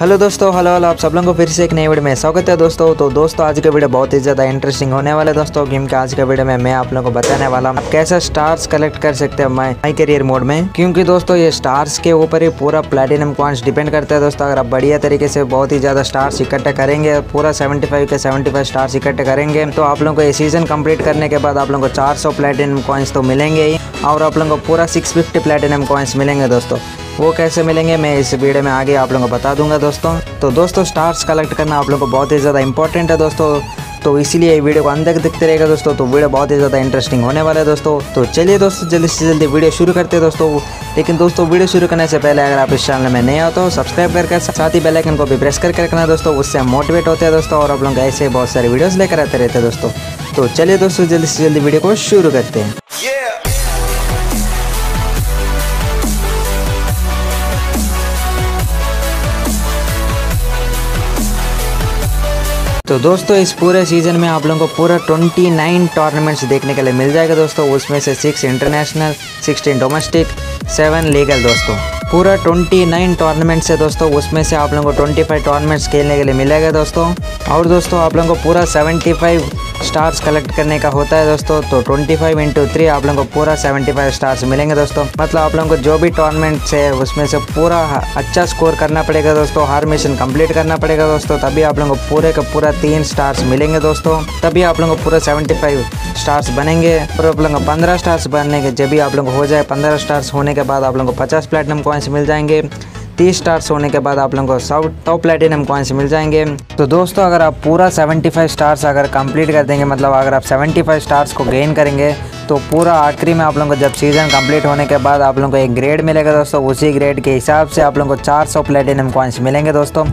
Hello दोस्तों, hello आप सब लोगों को फिर से एक नई वीडियो में स्वागत है दोस्तों। तो दोस्तों आज का वीडियो बहुत ही ज़्यादा इंटरेस्टिंग होने वाला है दोस्तों। गेम के आज का वीडियो में मैं आप लोगों को बताने वाला हूँ कैसे स्टार्स कलेक्ट कर सकते हैं माई करियर मोड में, क्योंकि दोस्तों ये स्टार्स के ऊपर ही पूरा प्लेटिनम कॉइंस डिपेंड करता है दोस्तों। अगर आप बढ़िया तरीके से बहुत ही ज़्यादा स्टार्स इकट्ठा करेंगे, पूरा 75 के 75 स्टार्स इकट्ठे करेंगे तो आप लोगों को ये सीजन कम्प्लीट करने के बाद आप लोगों को 400 प्लेटिनम कॉइंस तो मिलेंगे ही, और आप लोगों को पूरा 650 प्लेटिनम कॉइंस मिलेंगे दोस्तों। वो कैसे मिलेंगे मैं इस वीडियो में आगे आप लोगों को बता दूंगा दोस्तों। तो दोस्तों स्टार्स कलेक्ट करना आप लोगों को बहुत ही ज़्यादा इंपॉर्टेंट है दोस्तों, तो इसीलिए ये वीडियो को अंत तक देखते रहेगा दोस्तों। तो वीडियो बहुत ही ज़्यादा इंटरेस्टिंग होने वाला है दोस्तों। तो चलिए दोस्तों जल्दी से जल्दी वीडियो शुरू करते हैं दोस्तों। लेकिन दोस्तों वीडियो शुरू करने से पहले अगर आप इस चैनल में नए हो तो सब्सक्राइब करके साथ ही बेल आइकन को भी प्रेस करके रखना दोस्तों, उससे मोटिवेट होते हैं दोस्तों और आप लोग ऐसे बहुत सारे वीडियोज़ लेकर आते रहते हैं दोस्तों। तो चलिए दोस्तों जल्दी से जल्दी वीडियो को शुरू करते हैं। तो दोस्तों इस पूरे सीज़न में आप लोगों को पूरा 29 टूर्नामेंट्स देखने के लिए मिल जाएगा दोस्तों। उसमें से 6 इंटरनेशनल, 16 डोमेस्टिक, 7 लीगल दोस्तों। पूरा 29 टूर्नामेंट्स है दोस्तों, उसमें से आप लोगों को 25 टूर्नामेंट्स खेलने के लिए मिलेगा दोस्तों। और दोस्तों आप लोगों को पूरा 75 स्टार्स कलेक्ट करने का होता है दोस्तों। तो 25 × 3 आप लोगों को पूरा 75 स्टार्स मिलेंगे दोस्तों। मतलब आप लोगों को जो भी टूर्नामेंट्स है उसमें से पूरा अच्छा स्कोर करना पड़ेगा दोस्तों, हर मिशन कंप्लीट करना पड़ेगा दोस्तों, तभी आप लोगों को पूरे का पूरा 3 स्टार्स मिलेंगे दोस्तों। तभी आप लोगों को पूरा 75 स्टार्स बनेंगे और आप लोगों को 15 स्टार्स बनेंगे। जब भी आप लोगों को हो जाए 15 स्टार्स होने के बाद आप लोगों को 50 प्लेटिनम कॉइंस मिल जाएंगे। 30 स्टार्स होने के बाद आप लोगों को 100 प्लेटिनम कॉइंस मिल जाएंगे। तो दोस्तों अगर आप पूरा 75 स्टार्स अगर कंप्लीट कर देंगे, मतलब अगर आप 75 स्टार्स को गेन करेंगे तो पूरा आखिरी में आप लोगों को जब सीज़न कंप्लीट होने के बाद आप लोगों को एक ग्रेड मिलेगा दोस्तों। उसी ग्रेड के हिसाब से आप लोगों को 400 प्लेटिनम कॉइंस मिलेंगे दोस्तों।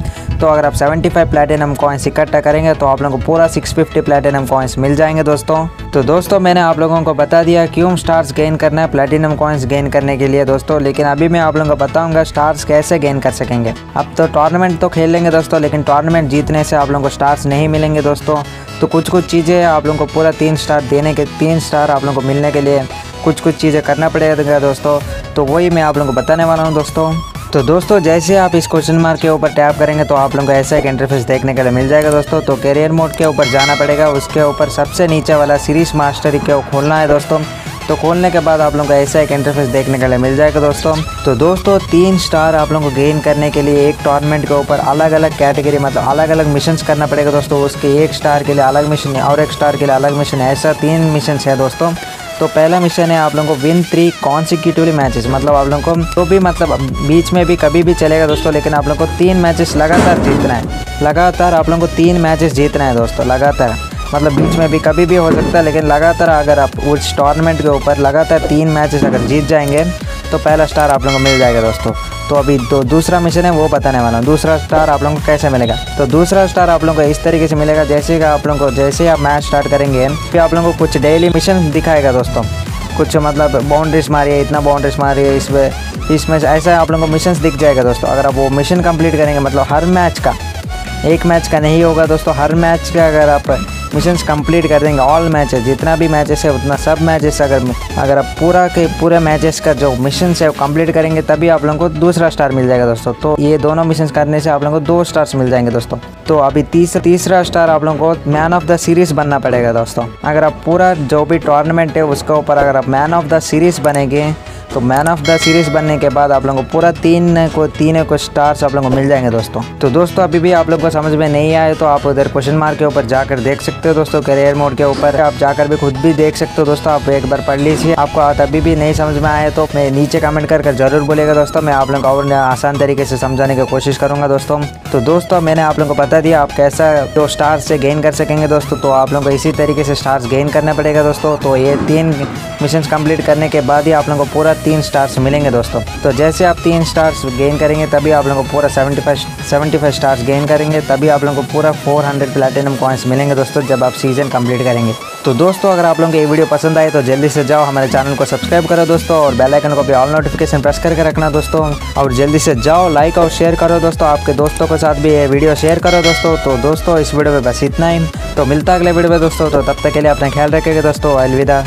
तो अगर आप 75 प्लेटिनम कॉइंस इकट्ठा करेंगे तो आप लोगों को पूरा 650 प्लेटिनम कॉइंस मिल जाएंगे दोस्तों। तो दोस्तों मैंने आप लोगों को बता दिया क्यों स्टार्स गेन करना है, प्लेटिनम कॉइंस गेन करने के लिए दोस्तों। लेकिन अभी मैं आप लोगों को बताऊँगा स्टार्स कैसे गेन कर सकेंगे। अब तो टूर्नामेंट तो खेल लेंगे दोस्तों, लेकिन टूर्नामेंट जीतने से आप लोगों को स्टार्स नहीं मिलेंगे दोस्तों। तो कुछ कुछ चीज़ें आप लोगों को पूरा 3 स्टार आप लोगों को मिलने के लिए कुछ कुछ चीज़ें करना पड़ेगा दोस्तों। तो वही मैं आप लोगों को बताने वाला हूं दोस्तों। तो दोस्तों जैसे आप इस क्वेश्चन मार्क के ऊपर टैप करेंगे तो आप लोगों को ऐसा एक इंटरफेस देखने के लिए मिल जाएगा दोस्तों। तो कैरियर मोड के ऊपर जाना पड़ेगा, उसके ऊपर सबसे नीचे वाला सीरीज मास्टरी को खोलना है दोस्तों। तो खोलने के बाद आप लोगों को ऐसा एक इंटरफेस देखने के लिए मिल जाएगा दोस्तों। तो दोस्तों 3 स्टार आप लोगों को गेन करने के लिए एक टूर्नामेंट के ऊपर अलग अलग कैटेगरी, मतलब अलग अलग मिशंस करना पड़ेगा दोस्तों। उसके 1 स्टार के लिए अलग मिशन है और 1 स्टार के लिए अलग मिशन है, ऐसा 3 मिशंस है दोस्तों। तो पहला मिशन है आप लोगों को विन 3 कॉन्सिक्यूटिवली मैचेस, मतलब आप लोगों को तो भी मतलब बीच में भी कभी भी चलेगा दोस्तों, लेकिन आप लोगों को 3 मैचेस लगातार जीतना है। लगातार आप लोगों को 3 मैचेस जीतना है दोस्तों, लगातार मतलब बीच में भी कभी भी हो सकता है, लेकिन लगातार अगर आप उस टूर्नामेंट के ऊपर लगातार 3 मैचेस अगर जीत जाएंगे तो पहला स्टार आप लोगों को मिल जाएगा दोस्तों। तो अभी दूसरा मिशन है वो बताने वाला हूँ। दूसरा स्टार आप लोगों को कैसे मिलेगा, तो दूसरा स्टार आप लोगों को इस तरीके से मिलेगा। जैसे कि आप लोगों को जैसे आप मैच स्टार्ट करेंगे फिर आप लोगों को कुछ डेली मिशन दिखाएगा दोस्तों। कुछ मतलब बाउंड्रीज मारिए, इतना बाउंड्रीज मारिए, इसमें ऐसा आप लोगों को मिशन दिख जाएगा दोस्तों। अगर आप वो मिशन कंप्लीट करेंगे, मतलब हर मैच का, एक मैच का नहीं होगा दोस्तों, हर मैच का अगर आप मिशंस कंप्लीट कर देंगे, ऑल मैचेस जितना भी मैचेस है उतना सब मैचेस अगर आप पूरा के पूरे मैचेस का जो मिशंस है वो कंप्लीट करेंगे तभी आप लोगों को दूसरा स्टार मिल जाएगा दोस्तों। तो ये दोनों मिशंस करने से आप लोगों को 2 स्टार्स मिल जाएंगे दोस्तों। तो अभी तीसरा स्टार आप लोगों को मैन ऑफ द सीरीज बनना पड़ेगा दोस्तों। अगर आप पूरा जो भी टूर्नामेंट है उसके ऊपर अगर आप मैन ऑफ द सीरीज बनेंगे तो मैन ऑफ द सीरीज़ बनने के बाद आप लोगों को पूरा 3 स्टार्स आप लोगों को मिल जाएंगे दोस्तों। तो दोस्तों अभी भी आप लोगों को समझ में नहीं आए तो आप उधर क्वेश्चन मार्क के ऊपर जाकर देख सकते हो दोस्तों। करियर मोड के ऊपर आप जाकर भी खुद भी देख सकते हो दोस्तों। आप एक बार पढ़ लीजिए, आपको तभी भी नहीं समझ में आए तो मैं नीचे कमेंट करके ज़रूर बोलेगा दोस्तों। मैं आप लोगों को और आसान तरीके से समझाने की कोशिश करूँगा दोस्तों। तो दोस्तों मैंने आप लोगों को बता दिया आप कैसा तो स्टार्स से गेन कर सकेंगे दोस्तों। तो आप लोगों को इसी तरीके से स्टार्स गेन करना पड़ेगा दोस्तों। तो ये 3 मिशंस कंप्लीट करने के बाद ही आप लोगों को पूरा 3 स्टार्स मिलेंगे दोस्तों। तो जैसे आप 3 स्टार्स गेन करेंगे तभी आप लोगों को पूरा 75 स्टार्स गेन करेंगे, तभी आप लोगों को पूरा 400 प्लेटिनम कॉइंस मिलेंगे दोस्तों, जब आप सीज़न कंप्लीट करेंगे। तो दोस्तों अगर आप लोगों को ये वीडियो पसंद आए तो जल्दी से जाओ हमारे चैनल को सब्सक्राइब करो दोस्तों, और बेल आइकन को भी ऑल नोटिफिकेशन प्रेस करके रखना दोस्तों। और जल्दी से जाओ, लाइक और शेयर करो दोस्तों, आपके दोस्तों के साथ भी ये वीडियो शेयर करो दोस्तों। तो दोस्तों इस वीडियो में बस इतना ही, तो मिलता है अगले वीडियो में दोस्तों। तो तब तक के लिए अपना ख्याल रखेंगे दोस्तों, अलविदा।